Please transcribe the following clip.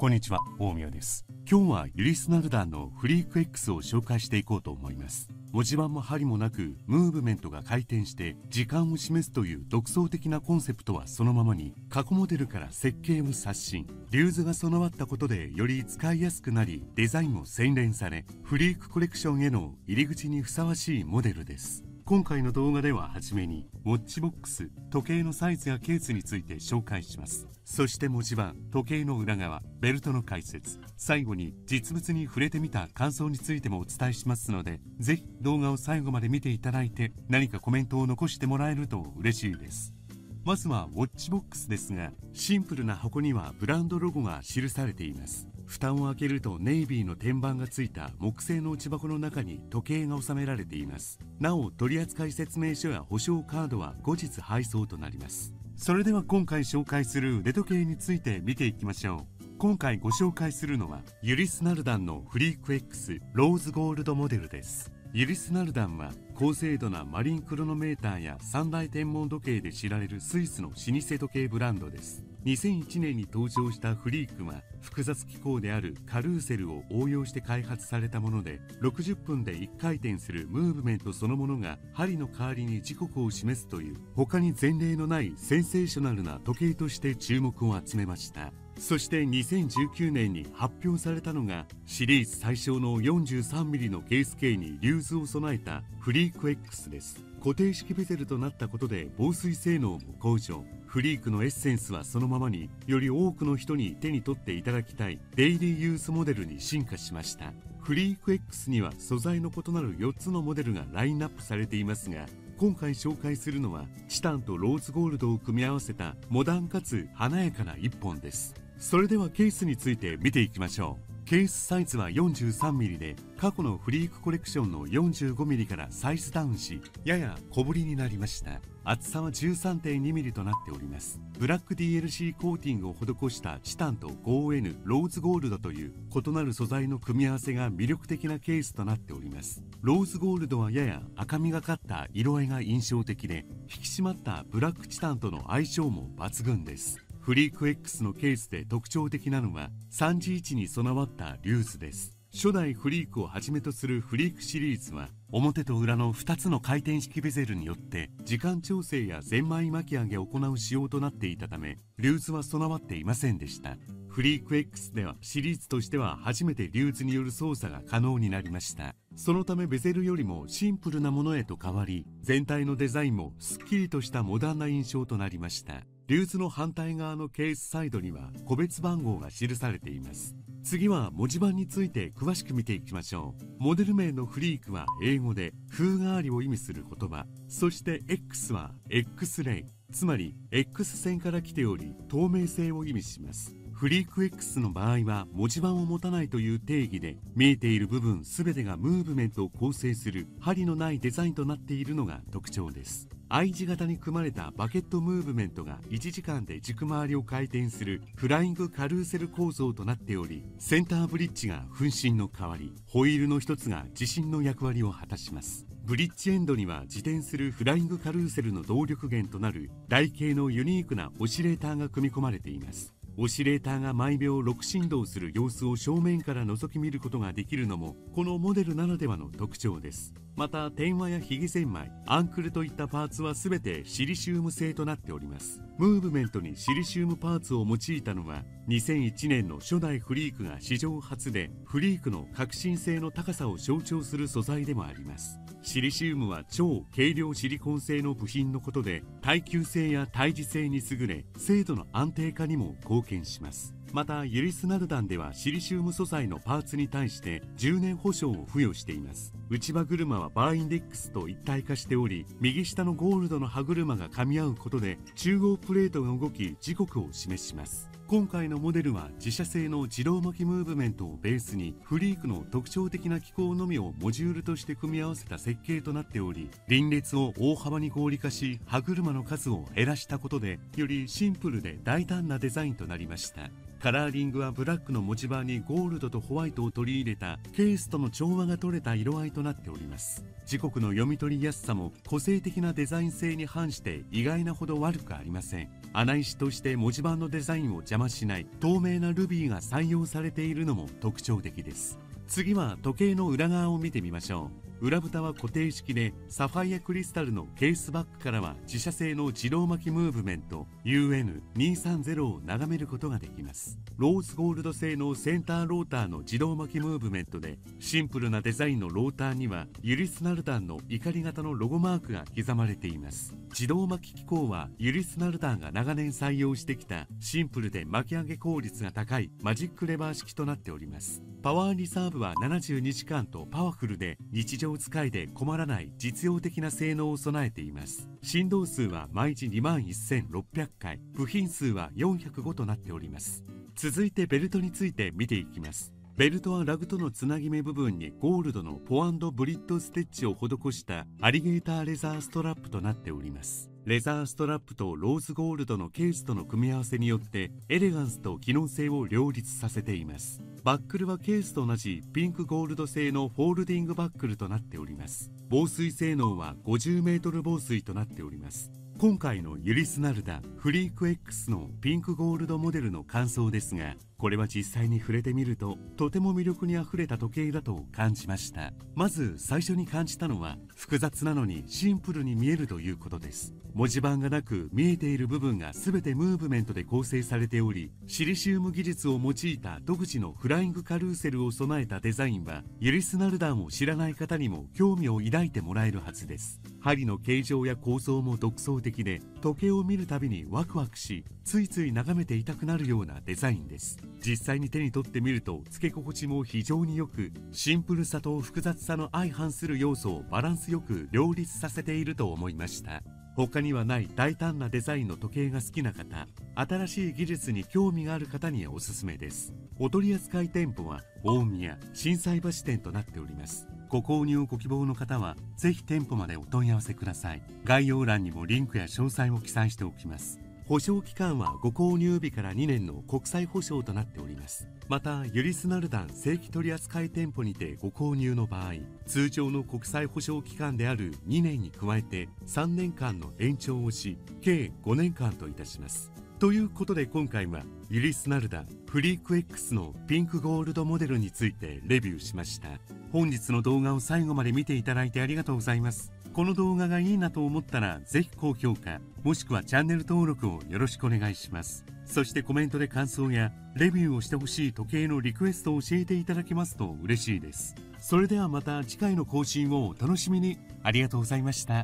こんにちは、大宮です。今日はユリスナルダーのフリーク X を紹介していこうと思います。文字盤も針もなく、ムーブメントが回転して時間を示すという独創的なコンセプトはそのままに、過去モデルから設計も刷新、リューズが備わったことでより使いやすくなり、デザインも洗練され、フリークコレクションへの入り口にふさわしいモデルです。今回の動画でははじめにウォッチボックス、時計のサイズやケースについて紹介します。そして文字盤、時計の裏側、ベルトの解説、最後に実物に触れてみた感想についてもお伝えしますので、ぜひ動画を最後まで見ていただいて、何かコメントを残してもらえると嬉しいです。まずはウォッチボックスですが、シンプルな箱にはブランドロゴが記されています。蓋を開けるとネイビーの天板がついた木製の内箱の中に時計が収められています。なお、取扱説明書や保証カードは後日配送となります。それでは今回紹介する腕時計について見ていきましょう。今回ご紹介するのはユリスナルダンのフリーク X ローズゴールドモデルです。ユリスナルダンは高精度なマリンクロノメーターや三大天文時計で知られるスイスの老舗時計ブランドです。2001年に登場したフリークは、複雑機構であるカルーセルを応用して開発されたもので、60分で1回転するムーブメントそのものが針の代わりに時刻を示すという、他に前例のないセンセーショナルな時計として注目を集めました。そして2019年に発表されたのが、シリーズ最小の 43mm のケース径にリューズを備えたフリーク X です。固定式ベゼルとなったことで防水性能も向上。フリークのエッセンスはそのままに、より多くの人に手に取っていただきたいデイリーユースモデルに進化しました。フリーク X には素材の異なる4つのモデルがラインナップされていますが、今回紹介するのはチタンとローズゴールドを組み合わせたモダンかつ華やかな1本です。それではケースについて見ていきましょう。ケースサイズは 43mm で、過去のフリークコレクションの 45mm からサイズダウンし、やや小ぶりになりました。厚さは 13.2mm となっております。ブラック DLC コーティングを施したチタンと 5N ローズゴールドという異なる素材の組み合わせが魅力的なケースとなっております。ローズゴールドはやや赤みがかった色合いが印象的で、引き締まったブラックチタンとの相性も抜群です。フリーク X のケースで特徴的なのは、3次位置に備わったリューズです。初代フリークをはじめとするフリークシリーズは、表と裏の2つの回転式ベゼルによって時間調整やゼンマイ巻き上げを行う仕様となっていたため、リューズは備わっていませんでした。フリーク X ではシリーズとしては初めてリューズによる操作が可能になりました。そのためベゼルよりもシンプルなものへと変わり、全体のデザインもすっきりとしたモダンな印象となりました。リューズの反対側のケースサイドには個別番号が記されています。次は文字盤について詳しく見ていきましょう。モデル名のフリークは英語で風変わりを意味する言葉、そして X は X レイ、つまり X 線から来ており、透明性を意味します。フリーク X の場合は文字盤を持たないという定義で、見えている部分全てがムーブメントを構成する針のないデザインとなっているのが特徴です。I 字型に組まれたバケットムーブメントが1時間で軸回りを回転するフライングカルーセル構造となっており、センターブリッジが分針の代わり、ホイールの一つが自身の役割を果たします。ブリッジエンドには自転するフライングカルーセルの動力源となる台形のユニークなオシレーターが組み込まれています。オシレーターが毎秒6振動する様子を正面から覗き見ることができるのもこのモデルならではの特徴です。また、点輪やひげ千枚、アンクルといったパーツは全てシリシウム製となっております。ムーブメントにシリシウムパーツを用いたのは、2001年の初代フリークが史上初で、フリークの革新性の高さを象徴する素材でもあります。シリシウムは超軽量シリコン製の部品のことで、耐久性や耐磁性に優れ、精度の安定化にも貢献します。また、ユリスナルダンではシリシウム素材のパーツに対して10年保証を付与しています。内歯車はバーインデックスと一体化しており、右下のゴールドの歯車が噛み合うことで中央プレートが動き、時刻を示します。今回のモデルは自社製の自動巻きムーブメントをベースに、フリークの特徴的な機構のみをモジュールとして組み合わせた設計となっており、輪列を大幅に合理化し、歯車の数を減らしたことでよりシンプルで大胆なデザインとなりました。カラーリングはブラックの持ち場にゴールドとホワイトを取り入れたケースとの調和が取れた色合いとなっております。時刻の読み取りやすさも個性的なデザイン性に反して意外なほど悪くありません。穴石として文字盤のデザインを邪魔しない透明なルビーが採用されているのも特徴的です。次は時計の裏側を見てみましょう。裏蓋は固定式でサファイアクリスタルのケースバッグからは自社製の自動巻きムーブメント UN230 を眺めることができます。ローズゴールド製のセンターローターの自動巻きムーブメントでシンプルなデザインのローターにはユリスナルダンの怒り型のロゴマークが刻まれています。自動巻き機構はユリスナルダンが長年採用してきたシンプルで巻き上げ効率が高いマジックレバー式となっております。パワーリザーブは72時間とパワフルで日常使いで困らない実用的な性能を備えています。振動数は毎日 21,600 回、部品数は405となっております。続いてベルトについて見ていきます。ベルトはラグとのつなぎ目部分にゴールドのポアンドブリッドステッチを施したアリゲーターレザーストラップとなっております。レザーストラップとローズゴールドのケースとの組み合わせによってエレガンスと機能性を両立させています。バックルはケースと同じピンクゴールド製のフォールディングバックルとなっております。防水性能は 50m 防水となっております。今回のユリスナルダフリーク X のピンクゴールドモデルの感想ですが、これは実際に触れてみるととても魅力にあふれた時計だと感じました。まず最初に感じたのは複雑なのにシンプルに見えるということです。文字盤がなく見えている部分が全てムーブメントで構成されており、シリシウム技術を用いた独自のフライングカルーセルを備えたデザインはユリスナルダンを知らない方にも興味を抱いてもらえるはずです。針の形状や構造も独創的で、時計を見るたびにワクワクしついつい眺めていたくなるようなデザインです。実際に手に取ってみると付け心地も非常によく、シンプルさと複雑さの相反する要素をバランスよく両立させていると思いました。他にはない大胆なデザインの時計が好きな方、新しい技術に興味がある方におすすめです。お取り扱い店舗は大宮心斎橋店となっております。ご購入をご希望の方はぜひ店舗までお問い合わせください。概要欄にもリンクや詳細を記載しておきます。保証期間はご購入日から2年の国際保証となっております。またユリスナルダン正規取扱い店舗にてご購入の場合、通常の国際保証期間である2年に加えて3年間の延長をし、計5年間といたします。ということで今回はユリスナルダフリーク X のピンクゴールドモデルについてレビューしました。本日の動画を最後まで見ていただいてありがとうございます。この動画がいいなと思ったらぜひ高評価もしくはチャンネル登録をよろしくお願いします。そしてコメントで感想やレビューをしてほしい時計のリクエストを教えていただけますと嬉しいです。それではまた次回の更新をお楽しみに。ありがとうございました。